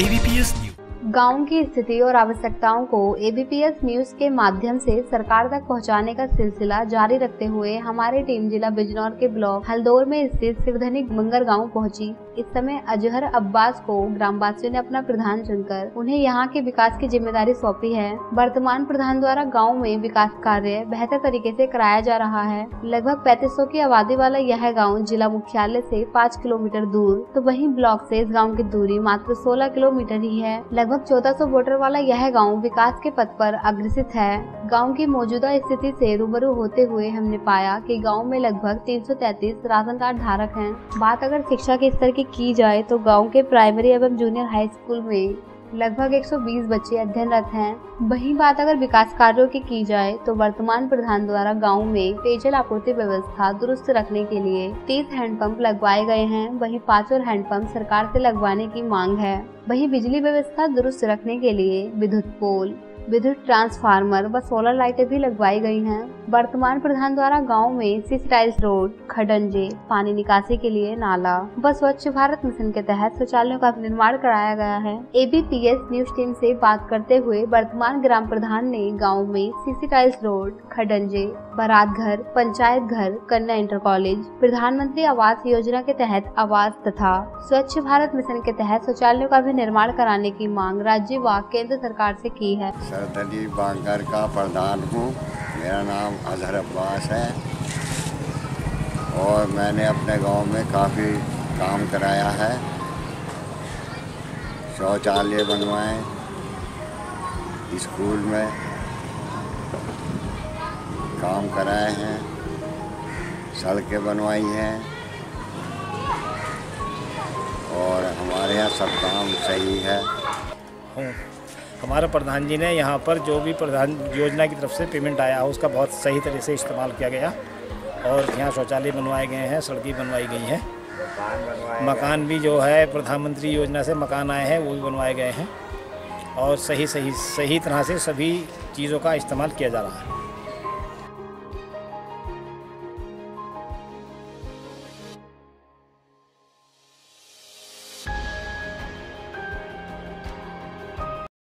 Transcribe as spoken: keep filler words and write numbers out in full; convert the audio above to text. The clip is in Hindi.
एबीपीएस न्यूज गाँव की स्थिति और आवश्यकताओं को एबीपीएस न्यूज के माध्यम से सरकार तक पहुंचाने का सिलसिला जारी रखते हुए हमारी टीम जिला बिजनौर के ब्लॉक हल्दौर में स्थित सिद्धरानी बंगर गाँव पहुंची। इस समय अजहर अब्बास को ग्रामवासियों ने अपना प्रधान चुनकर उन्हें यहाँ के विकास की जिम्मेदारी सौंपी है। वर्तमान प्रधान द्वारा गाँव में विकास कार्य बेहतर तरीके से कराया जा रहा है। लगभग पैंतीस सौ की आबादी वाला यह गाँव जिला मुख्यालय से पाँच किलोमीटर दूर, तो वहीं ब्लॉक से इस गाँव की दूरी मात्र सोलह किलोमीटर ही है। लगभग चौदह सौ वोटर वाला यह गाँव विकास के पथ पर अग्रसित है। गाँव की मौजूदा स्थिति से रूबरू होते हुए हमने पाया कि गाँव में लगभग तीन सौ तैंतीस राशन कार्ड धारक हैं। बात अगर शिक्षा के स्तर की की जाए तो गांव के प्राइमरी एवं जूनियर हाई स्कूल में लगभग एक सौ बीस बच्चे अध्ययनरत हैं। वहीं बात अगर विकास कार्यों की की जाए तो वर्तमान प्रधान द्वारा गांव में पेयजल आपूर्ति व्यवस्था दुरुस्त रखने के लिए तीस हैंडपंप लगवाए गए हैं। वहीं पाँच और हैंडपंप सरकार से लगवाने की मांग है। वहीं बिजली व्यवस्था दुरुस्त रखने के लिए विद्युत पोल, विद्युत ट्रांसफार्मर व सोलर लाइटें भी लगवाई गई हैं। वर्तमान प्रधान द्वारा गांव में सिस्टाइज रोड, खडंजे, पानी निकासी के लिए नाला व स्वच्छ भारत मिशन के तहत शौचालयों का निर्माण कराया गया है। एबीपीएस न्यूज टीम से बात करते हुए वर्तमान ग्राम प्रधान ने गांव में सिस्टाइज रोड, खडंजे, बारात घर, पंचायत घर, कन्या इंटर कॉलेज, प्रधानमंत्री आवास योजना के तहत आवास तथा स्वच्छ भारत मिशन के तहत शौचालयों का भी निर्माण कराने की मांग राज्य व केंद्र सरकार से की है। सिद्धरानी बांगर का प्रधान हूँ। मेरा नाम अजहर अब्बास है और मैंने अपने गांव में काफ़ी काम कराया है। शौचालय बनवाए, स्कूल में काम कराए हैं, सड़कें बनवाई हैं और हमारे यहाँ सब काम सही है। हमारा प्रधान जी ने यहाँ पर जो भी प्रधान योजना की तरफ से पेमेंट आया हो उसका बहुत सही तरह से इस्तेमाल किया गया और यहाँ शौचालय बनवाए गए हैं, सड़कें बनवाई गई हैं, मकान भी जो है प्रधानमंत्री योजना से मकान आए हैं वो भी बनवाए गए हैं और सही सही सही तरह से सभी चीज़ों का इस्तेमाल किया जा रहा है।